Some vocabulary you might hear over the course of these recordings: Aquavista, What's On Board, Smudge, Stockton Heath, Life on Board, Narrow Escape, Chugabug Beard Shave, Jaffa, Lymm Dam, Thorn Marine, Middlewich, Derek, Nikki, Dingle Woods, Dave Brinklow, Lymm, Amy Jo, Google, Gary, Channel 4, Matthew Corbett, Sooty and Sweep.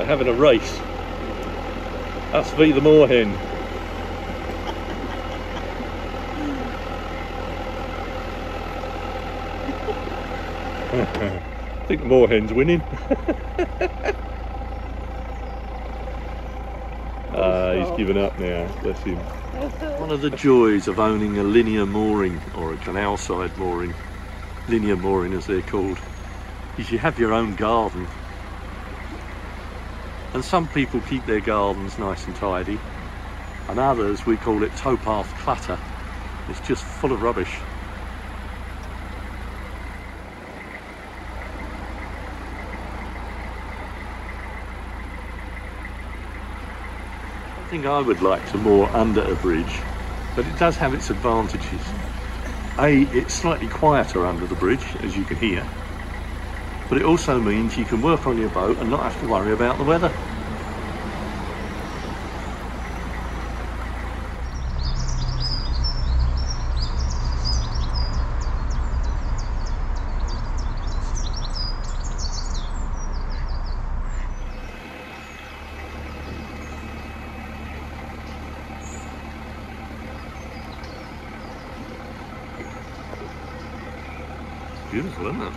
We're having a race. Us v the moorhen. I think the moorhen's winning. He's given up now, bless him. One of the joys of owning a linear mooring, or a canal side mooring, linear mooring as they're called, is you have your own garden. And some people keep their gardens nice and tidy, and others, we call it towpath clutter. It's just full of rubbish. I think I would like to moor under a bridge, but it does have its advantages. A, it's slightly quieter under the bridge, as you can hear, but it also means you can work on your boat and not have to worry about the weather. Beautiful, isn't it?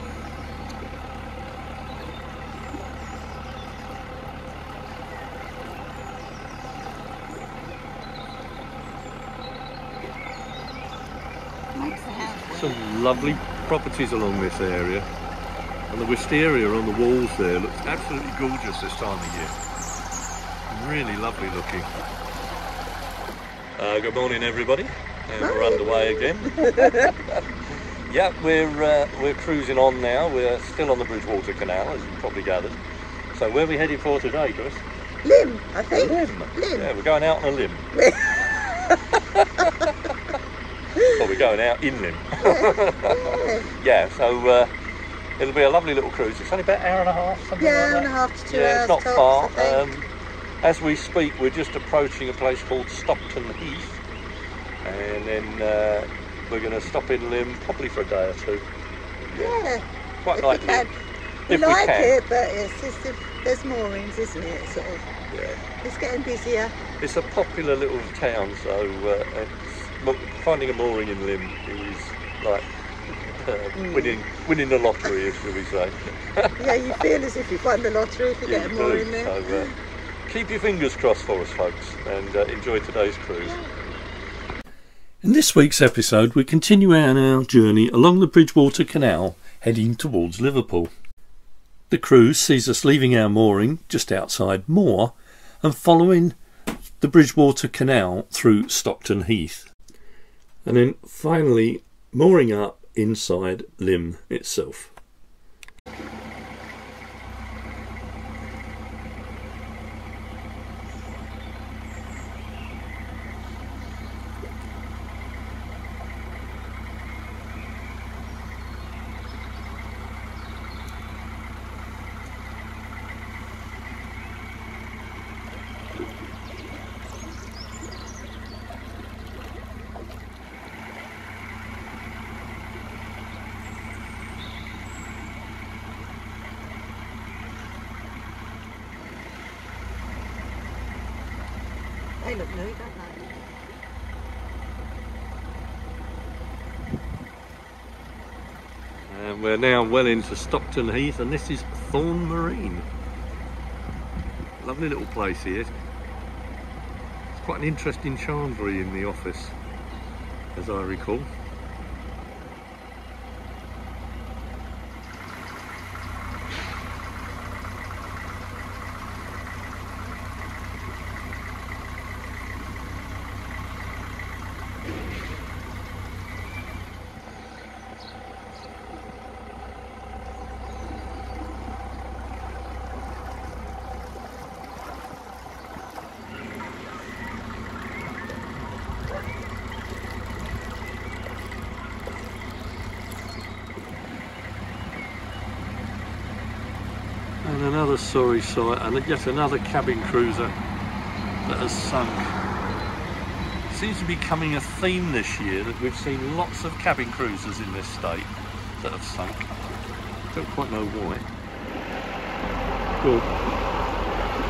Some lovely properties along this area, and the wisteria on the walls there looks absolutely gorgeous this time of year. Really lovely looking. Good morning, everybody. And we're underway again. Yeah, we're cruising on now. We're still on the Bridgewater Canal, as you probably gathered. So where are we headed for today, Chris? Lymm, I think. Lymm. Yeah, we're going out on a Lymm. Well, we're going out in Lymm. Yeah, so it'll be a lovely little cruise. It's only about an hour and a half, something like that. Hour and a half to 2 hours. Yeah, it's not tops, far. As we speak, we're just approaching a place called Stockton Heath, and then we're going to stop in Lymm probably for a day or two. Yeah, quite likely. We like it, but it's just there's moorings, isn't it? Sort of. Yeah. It's getting busier. It's a popular little town, so finding a mooring in Lymm is like winning the lottery, shall we say. Yeah, you feel as if you've won the lottery if you get a mooring there. So, keep your fingers crossed for us, folks, and enjoy today's cruise. In this week's episode, we continue on our journey along the Bridgewater Canal, heading towards Liverpool. The cruise sees us leaving our mooring just outside Moor and following the Bridgewater Canal through Stockton Heath, and then finally mooring up inside Lymm itself. They look new, don't they? And we're now well into Stockton Heath, and this is Thorn Marine. Lovely little place here. It's quite an interesting chandlery in the office, as I recall. Another sorry sight, and yet another cabin cruiser that has sunk. It seems to be becoming a theme this year that we've seen lots of cabin cruisers in this state that have sunk. Don't quite know why. Cool.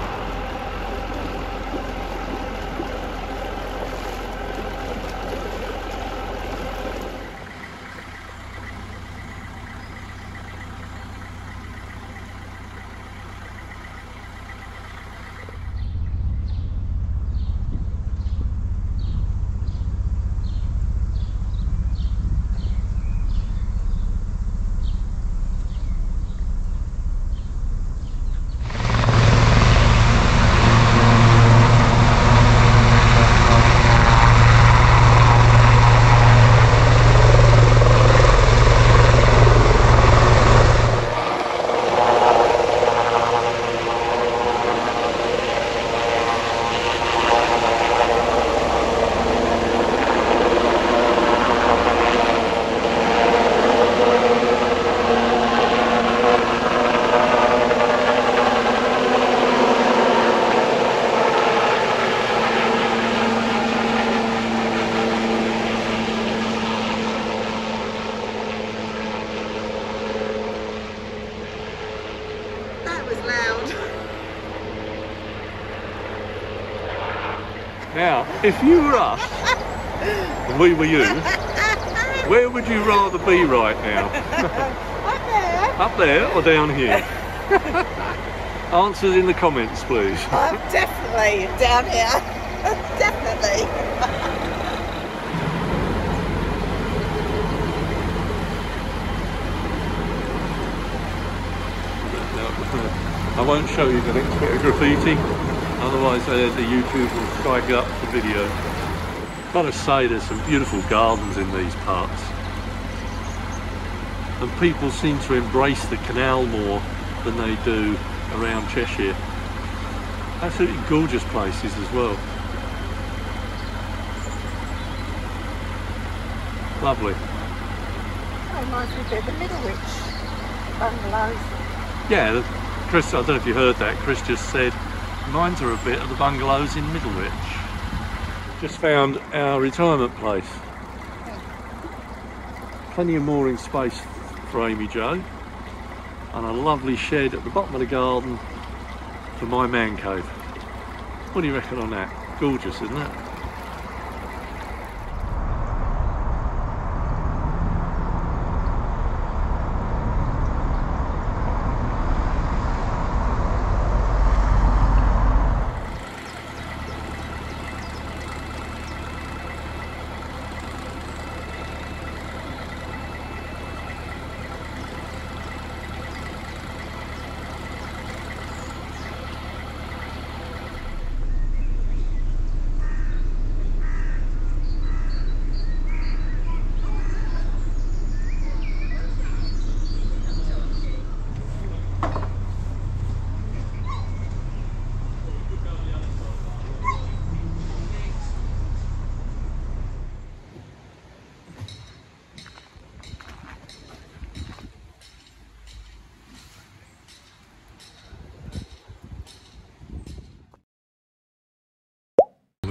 Now, if you were us, and we were you, where would you rather be right now? Up there. Up there or down here? Answers in the comments, please. I'm definitely down here. Definitely. I won't show you the next bit of graffiti, otherwise the YouTube will strike up the video. I've got to say, there's some beautiful gardens in these parts. And people seem to embrace the canal more than they do around Cheshire. Absolutely gorgeous places as well. Lovely. It reminds me a bit of the Middlewich bungalows. Yeah. Chris, I don't know if you heard that, Chris just said, reminds her a bit of the bungalows in Middlewich. Just found our retirement place. Plenty of mooring space for Amy Jo, and a lovely shed at the bottom of the garden for my man cave. What do you reckon on that? Gorgeous, isn't it?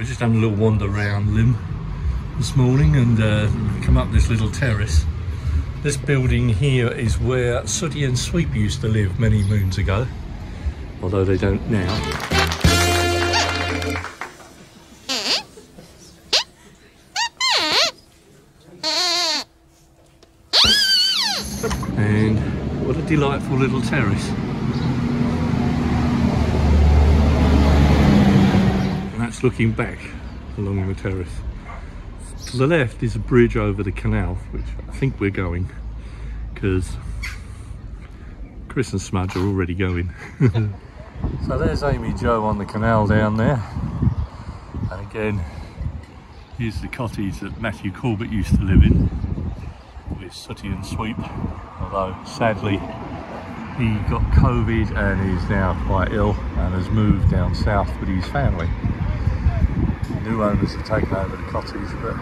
Just having a little wander around Lymm this morning and come up this little terrace. This building here is where Sooty and Sweep used to live many moons ago, although they don't now. And what a delightful little terrace. Looking back along the terrace. To the left is a bridge over the canal, which I think we're going, because Chris and Smudge are already going. So there's Amy Jo on the canal down there. And again, here's the cottage that Matthew Corbett used to live in with Sooty and Sweep, although sadly he got COVID and is now quite ill and has moved down south with his family. New owners have taken over the cottage, but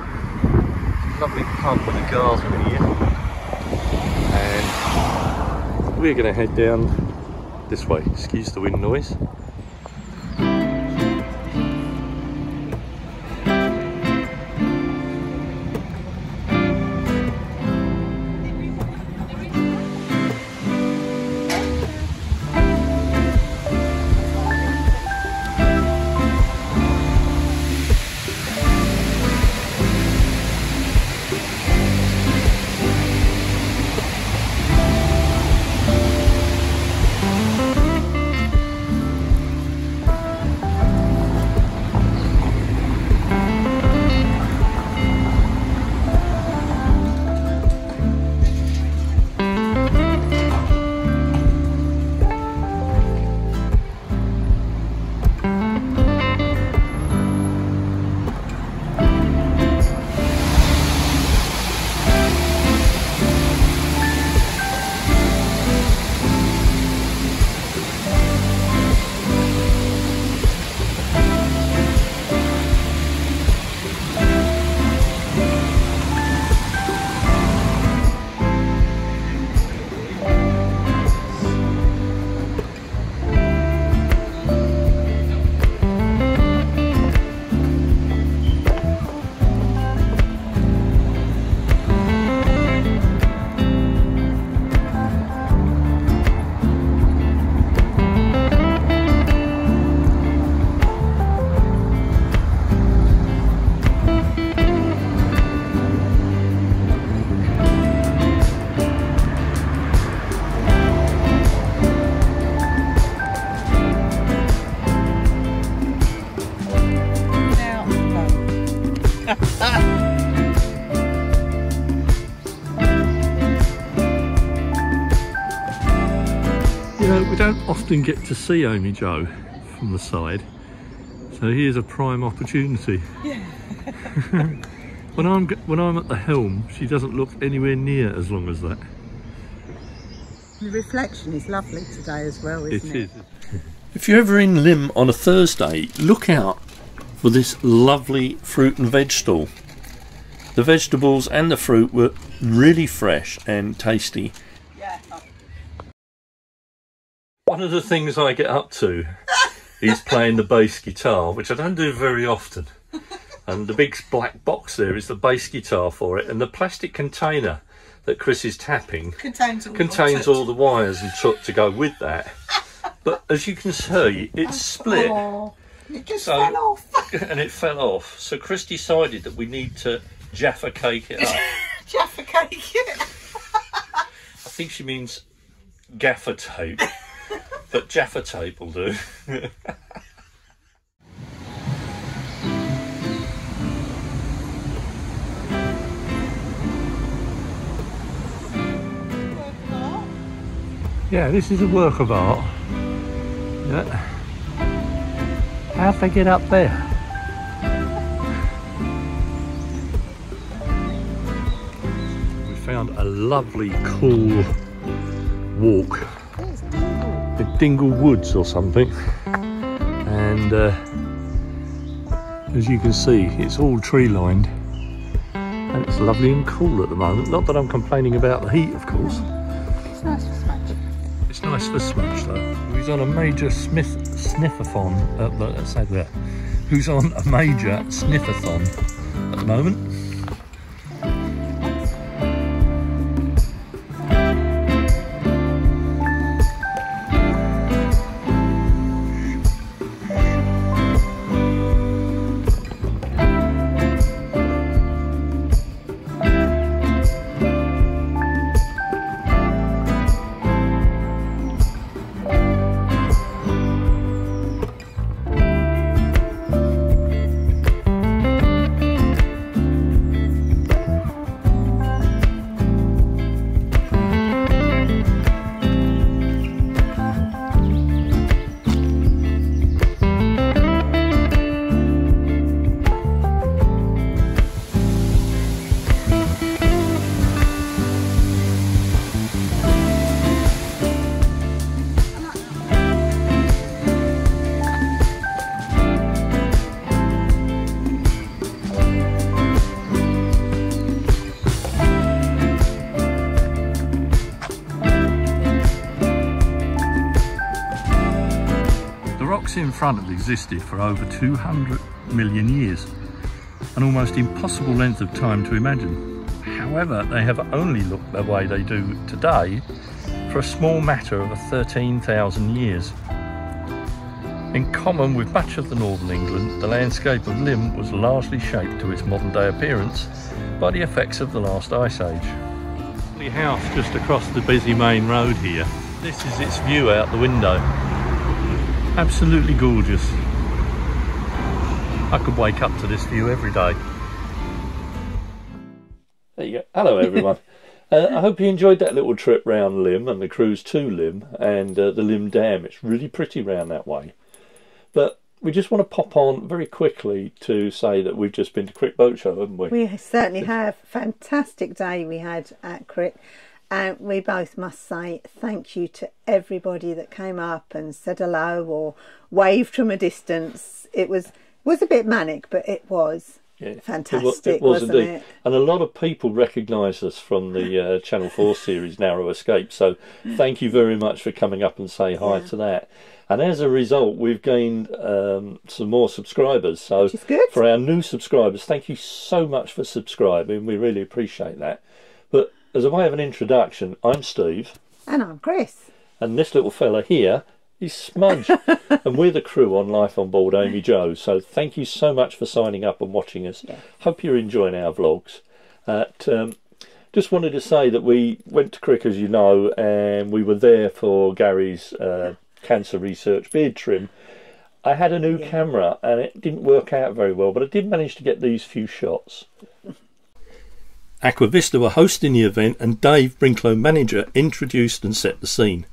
lovely pub with a garden here. And we're going to head down this way. Excuse the wind noise. don't often get to see Amy Jo from the side, so here's a prime opportunity. Yeah. when I'm at the helm, she doesn't look anywhere near as long as that. The reflection is lovely today as well, isn't it? It is. If you're ever in Lymm on a Thursday, look out for this lovely fruit and veg stall. The vegetables and the fruit were really fresh and tasty. Yeah. One of the things I get up to is playing the bass guitar, which I don't do very often. And the big black box there is the bass guitar for it, and the plastic container that Chris is tapping contains all the wires and took to go with that. But as you can see, it's split. Oh, it just fell off. And it fell off. So Chris decided that we need to Jaffa cake it up. Jaffa cake it. I think she means gaffer tape, but Jaffa tape will do. Yeah, this is a work of art. Yeah. How'd they get up there? We found a lovely, cool walk. The Dingle Woods or something. And as you can see, it's all tree-lined. And it's lovely and cool at the moment. Not that I'm complaining about the heat, of course. It's nice for Smudge. It's nice for Smudge though, who's on a major sniffathon at the moment. In front of existed for over 200 million years, an almost impossible length of time to imagine. However, they have only looked the way they do today for a small matter of 13,000 years. In common with much of the northern England, the landscape of Lymm was largely shaped to its modern day appearance by the effects of the last ice age. The house just across the busy main road here, this is its view out the window. Absolutely gorgeous. I could wake up to this view every day. There you go. Hello everyone. I hope you enjoyed that little trip round Lymm and the cruise to Lymm and the Lymm Dam. It's really pretty round that way. But we just want to pop on very quickly to say that we've just been to Crick Boat Show, haven't we? We certainly have. Fantastic day we had at Crick. And we both must say thank you to everybody that came up and said hello or waved from a distance. It was a bit manic, but it was fantastic, it was, wasn't it? And a lot of people recognise us from the Channel 4 series Narrow Escape. So thank you very much for coming up and say hi to that. And as a result, we've gained some more subscribers. So for our new subscribers, thank you so much for subscribing. We really appreciate that. But as a way of an introduction, I'm Steve. And I'm Chris. And this little fella here is Smudge. And we're the crew on Life on Board, Amy Jo. So thank you so much for signing up and watching us. Yeah. Hope you're enjoying our vlogs. Just wanted to say that we went to Crick, as you know, and we were there for Gary's cancer research beard trim. I had a new camera and it didn't work out very well, but I did manage to get these few shots. Aquavista were hosting the event and Dave Brinklow, manager, introduced and set the scene.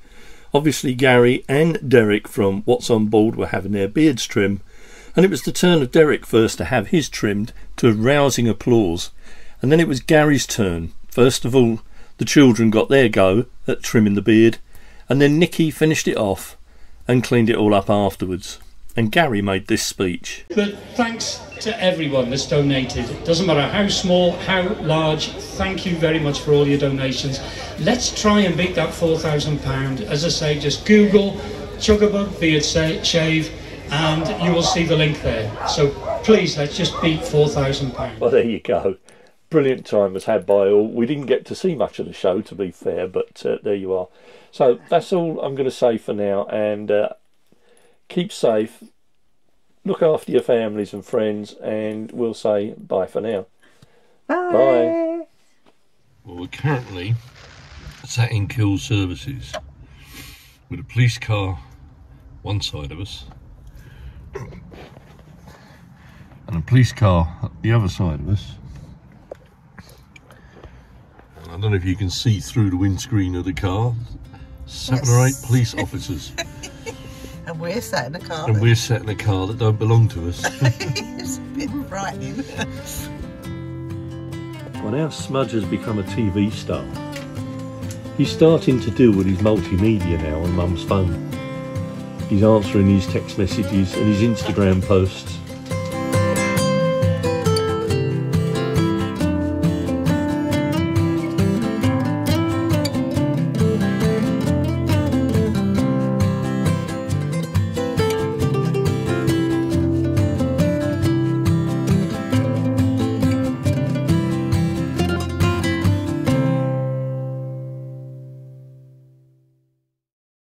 Obviously Gary and Derek from What's On Board were having their beards trimmed, and it was the turn of Derek first to have his trimmed to rousing applause, and then it was Gary's turn. First of all, the children got their go at trimming the beard, and then Nikki finished it off and cleaned it all up afterwards. And Gary made this speech. But thanks to everyone that's donated. It doesn't matter how small, how large. Thank you very much for all your donations. Let's try and beat that £4,000. As I say, just Google Chugabug Beard Shave and you will see the link there. So please, let's just beat £4,000. Well, there you go. Brilliant time was had by all. We didn't get to see much of the show, to be fair, but there you are. So that's all I'm going to say for now, and keep safe, look after your families and friends, and we'll say bye for now. Bye. Bye. Well, we're currently sat in Kill Services with a police car one side of us and a police car at the other side of us. And I don't know if you can see through the windscreen of the car, seven or eight police officers. And we're sat in a car. And we're sat in a car that don't belong to us. It's a bit frightening. Well, now Smudge has become a TV star. He's starting to deal with his multimedia now on Mum's phone. He's answering his text messages and his Instagram posts.